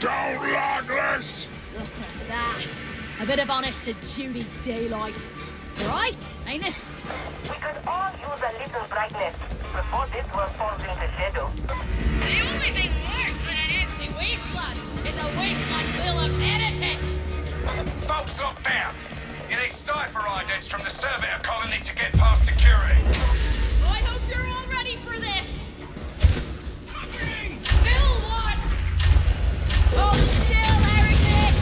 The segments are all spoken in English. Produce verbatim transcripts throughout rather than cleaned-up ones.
don't like this! Look at that! A bit of honest duty daylight. Right, ain't it? We could all use a little brightness before this world falls into shadow. The only thing worse than an empty wasteland is a wasteland full of heretics! Folks, look down! You need cipher idents from the Surveyor colony to get past security. I hope you're all ready for this! Covering! Still one! Hold still, heretic!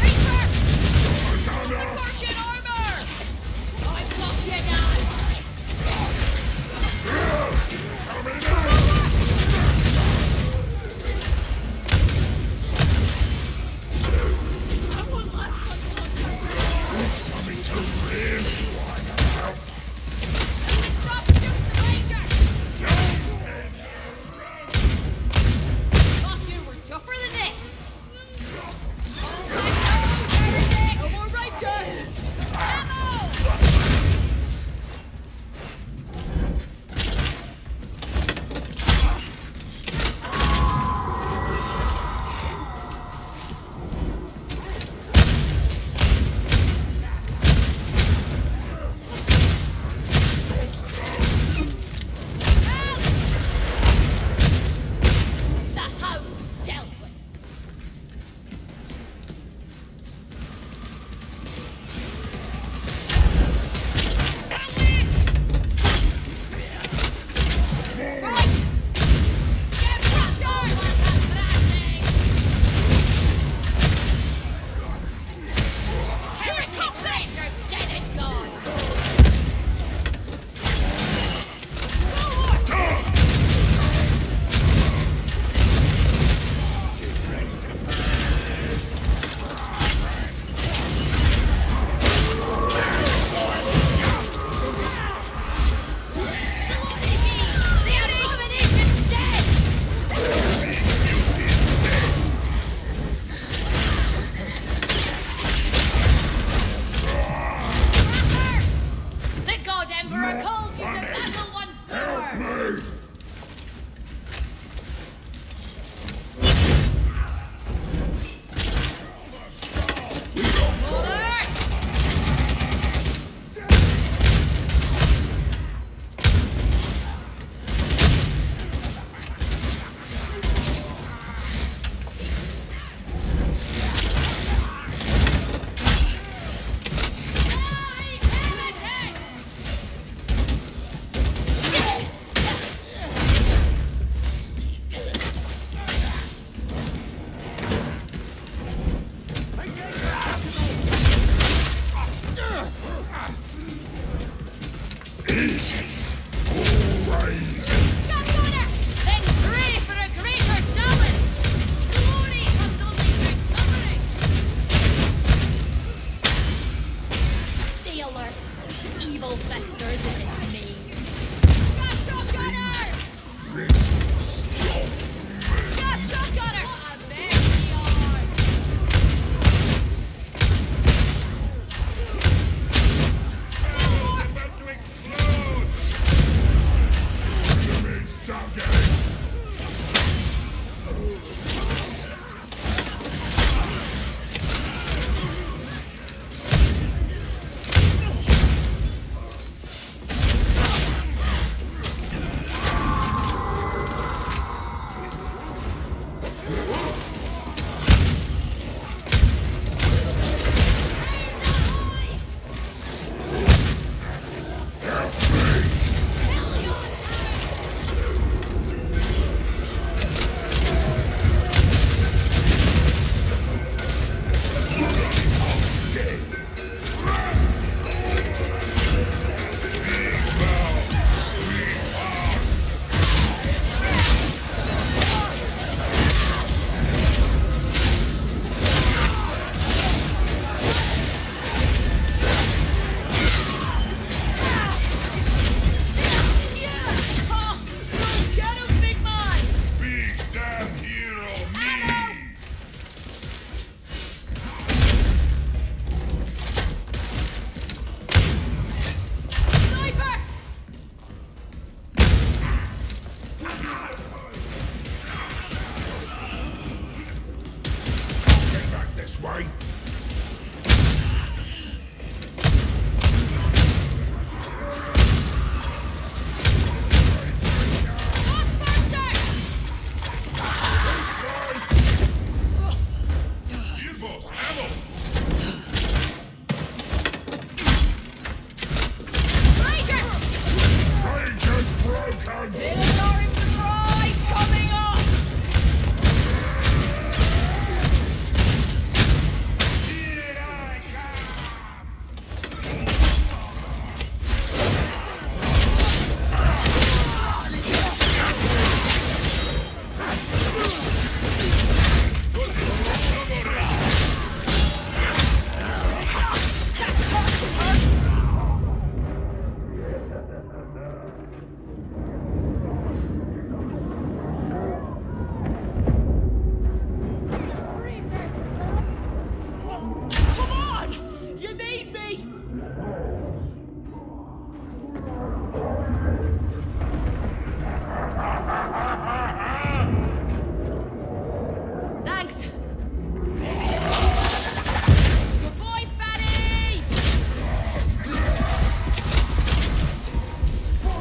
Reaper! Put the Corsian armor! I've got you now! Coming down! I want life on water! Need something to really wind up! And we stop shooting the Ranger! Thought you were tougher than this! No more Ranger! Ammo!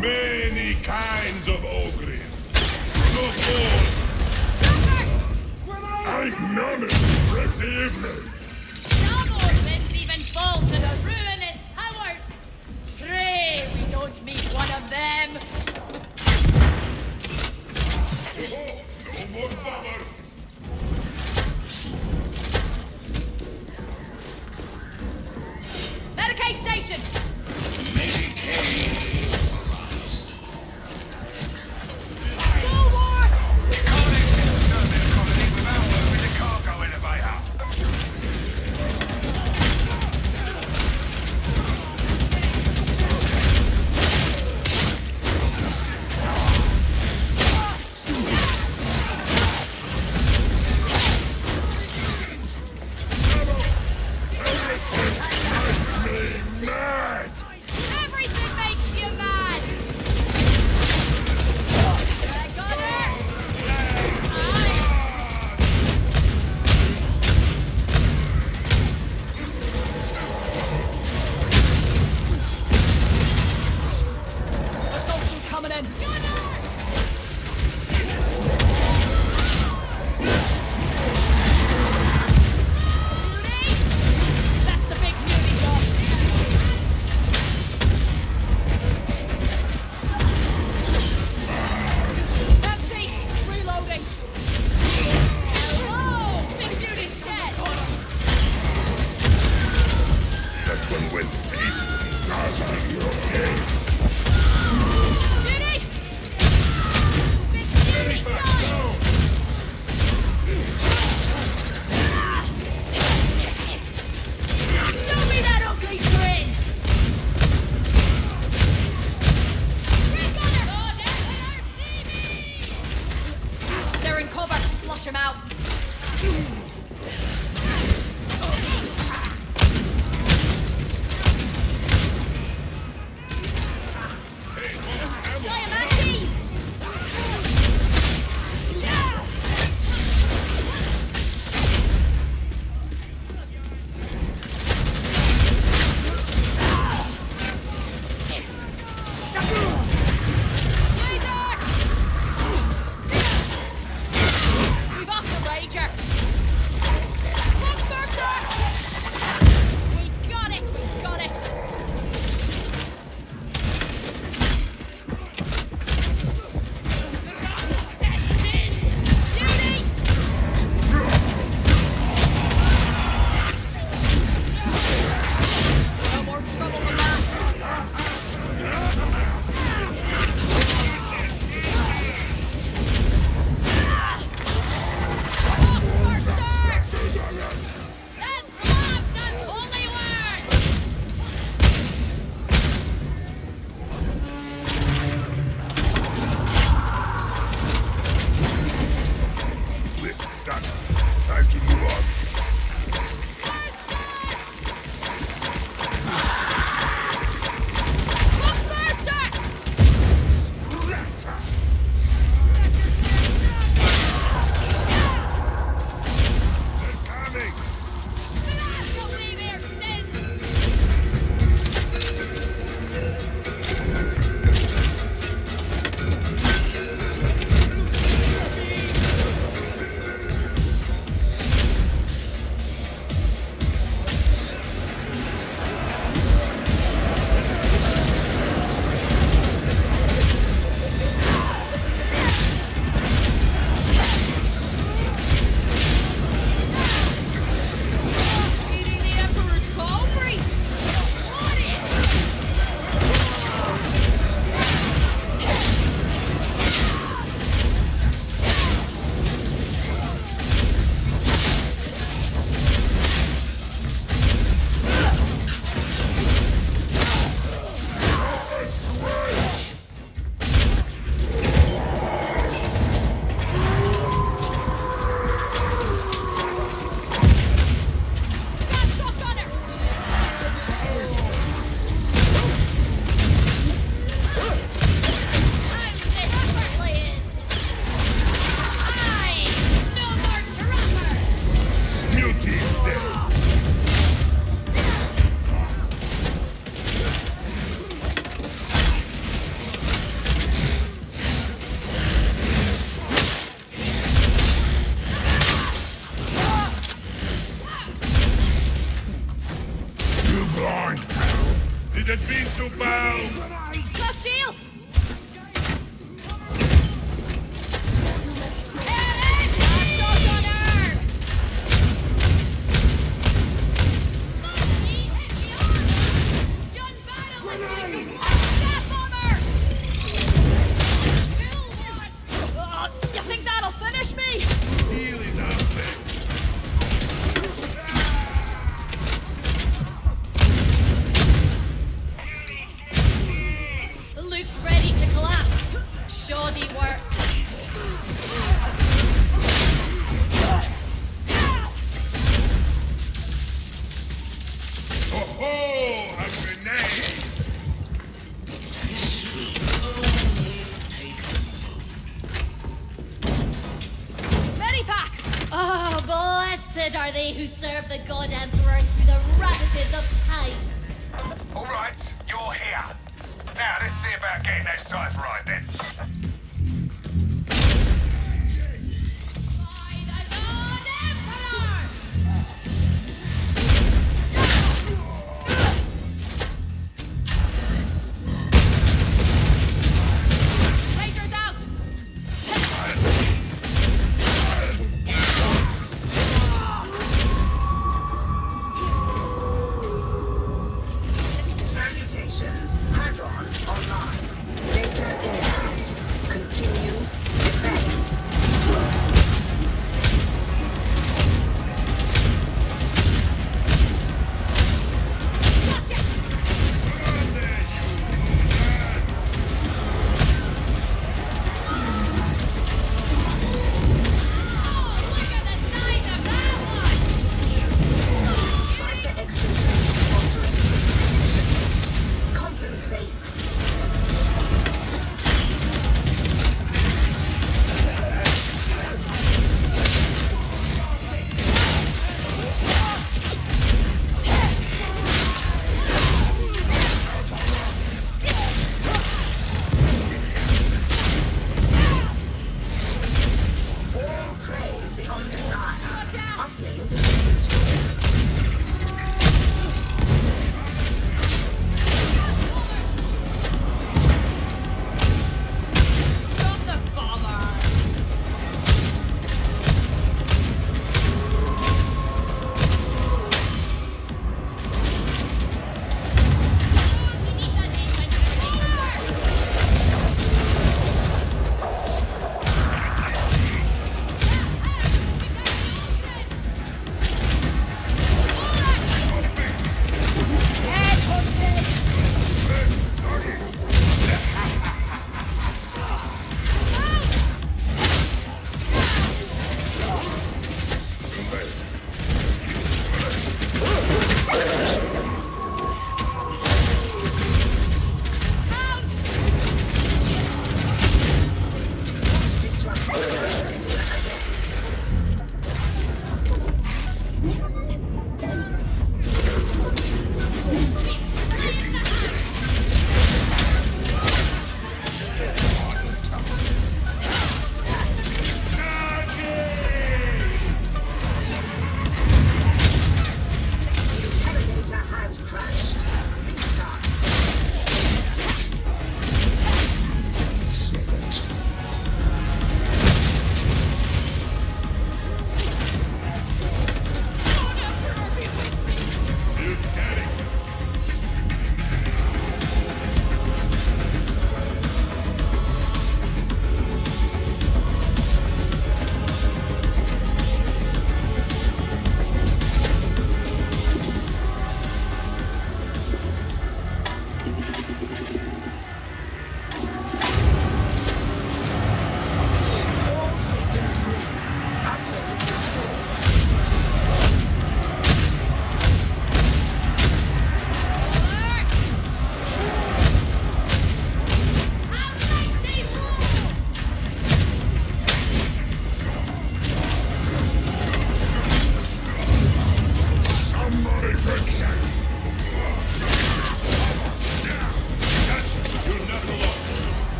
Many kinds of ogre. No more. I'm none of you, Reptilismen. Some orphans even fall to the ruinous powers. Pray we don't meet one of them. Oh, no more power. Medicaid station. Medicaid. Super! Are they who serve the God Emperor through the ravages of time? All right, you're here. Now let's see about getting that cipher right then. By the God Emperor! Rangers out!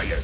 quiet.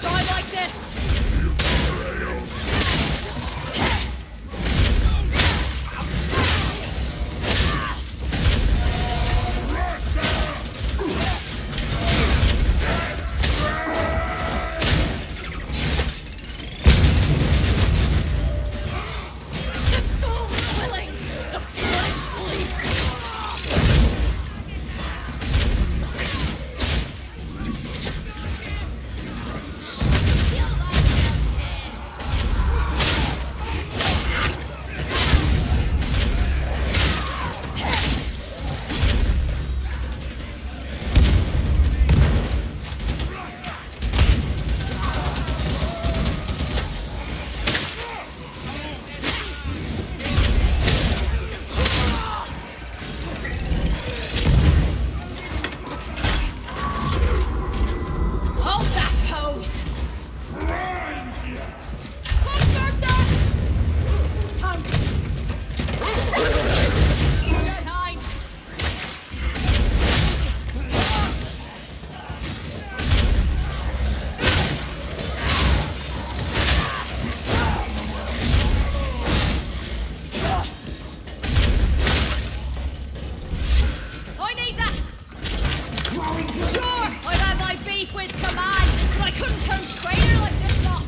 Die like this! You chief with command, but I couldn't turn traitor like this lot.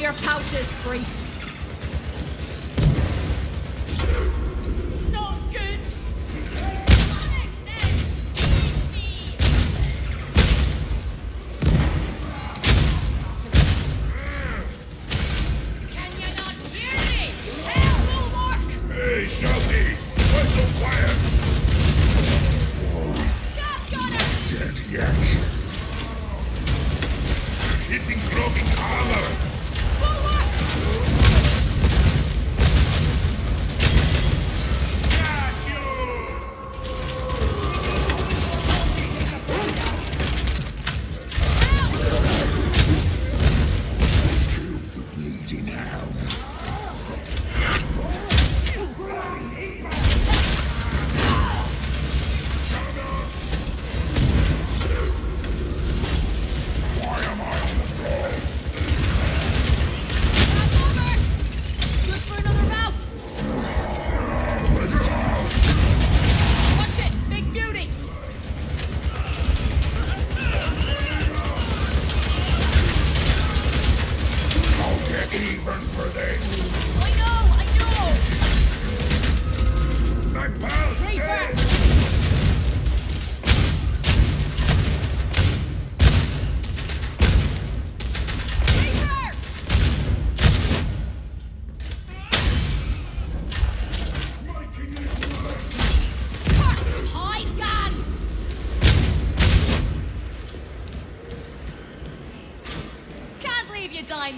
Your pouches, priest. Not good. Can you not hear me? Hell, bulwark! Hey, Shelby, what's so quiet? Stop, Gunner! Dead yet. missing broken armor!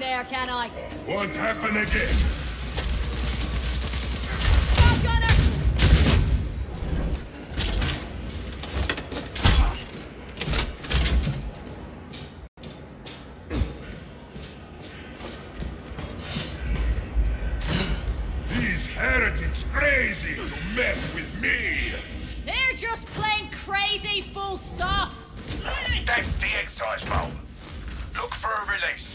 There, can I? Won't happen again. These heretics crazy to mess with me. They're just plain crazy, full stop. That's the exercise bomb. Look for a release.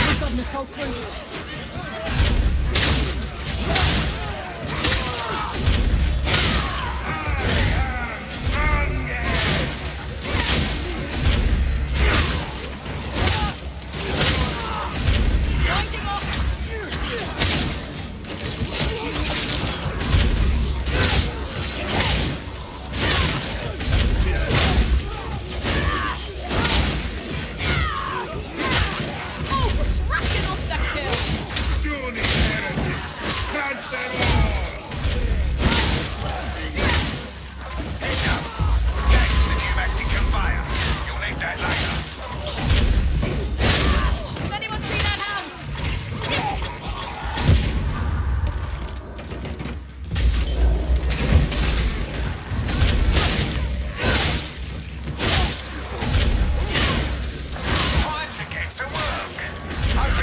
Open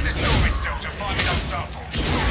this door itself to find an unstoppable.